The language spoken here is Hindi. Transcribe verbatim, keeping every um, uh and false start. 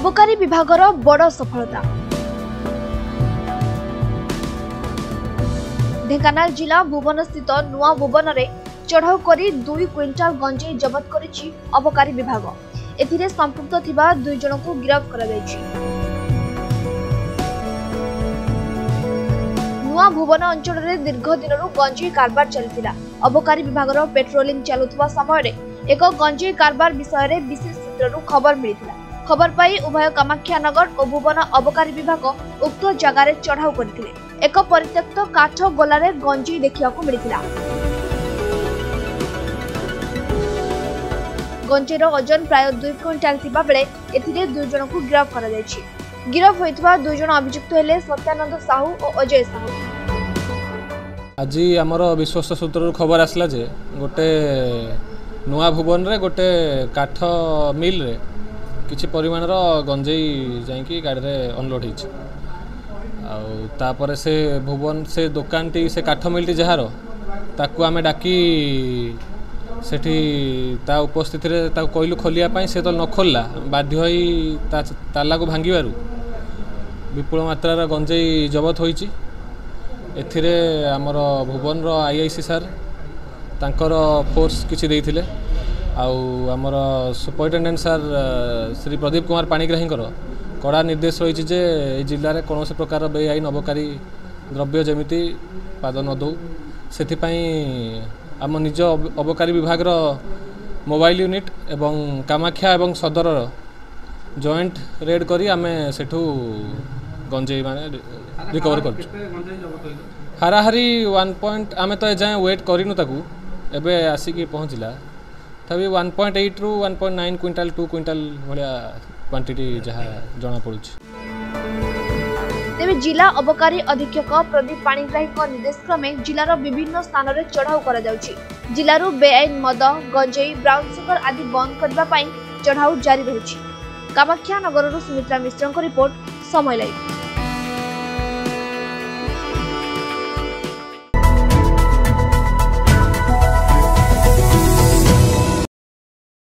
अबकारी विभागर बड़ सफलता। ढेंकानाल जिला भुवन स्थित नुआ भुवन में चढ़ाऊ करी दुई क्विंटाल गंजेई जबत करिछि अबकारी विभाग। एथिरे संपृक्त थिबा दुई जणकु गिरफ कराଯାଇଛି। नुआ भुवन अंचल में दीर्घ दिनरू गंजेई कारबार चलिथिला। अबकारी विभागर पेट्रोलिंग चलुथिबा समय एक गंजेई कारबार विषय में विशेष सूत्ररू खबर मिलिथिला। खबर पाई उभय कामाख्या नगर और भुवन अबकारी विभाग उक्त जगार चढ़ाऊ करथिले। एक परित्यक्त काठ गोलारे गंजेई देखिबाकु मिलिथिला। गंजेईर ओजन प्राय दुई क्विंटाल थिबा बेले एथिरे दुई जणकु गिरफ करा जायछि। गिरफ होइतबा दुई जण अभियुक्त हेले सत्यानंद साहू और अजय साहू। आज आमर विश्वस्त सूत्ररु खबर आसला जे गोटे नुआ भुवन रे गोटे काठ मिल रे किछि परिमाण रो गंजेई जाईकी गाड़ी रे अनलोड हिछि। आ तापर से भुवन से दुकान टी से काठ मिल टी जहारो ताकू आमे डाकी सेठी ता उपस्थित रे ता कहलु खोलिया से तो न खोलला बाध्य होई ता ताला को भांगिबारू विपुल मात्रा गंजेई जबत होईची। एथिरे हमर भुवन रो आईआईसी सर तांकर फोर्स किछि देइथिले। आउ हमर सुपरिटेंडेंट सर श्री प्रदीप कुमार पाणिग्राही कड़ा निर्देश रही जे जिले में कौन से प्रकार बेआईन अबकारी द्रव्य जमीती पाद न दौ से आम निज अबकारी विभाग मोबाइल यूनिट एवं कामाख्या एवं सदर जॉइंट रेड करी आमे सेठू गंजेई माने रिकवर कर हाराहारी वन पॉइंट आम तो एजाएँ वेट करूँ ताकू एबे आसिकी पहुँचला तभी वन पॉइंट एट रु one point nine quintal two quintal भाया क्वांटिटी जहाँ जना पड़ुछि। तेबे जिला अबकारी अधीक्षक प्रदीप पाणिग्राही निर्देश क्रमे जिलार विभिन्न स्थान में चढ़ाऊ करा जाउछि। जिलारू बेआईन मद गंजेई ब्राउन सुगर आदि बंद करने चढ़ाऊ जारी रही। कामाख्या नगर सुमित्रा मिश्र रिपोर्ट समय लाइव।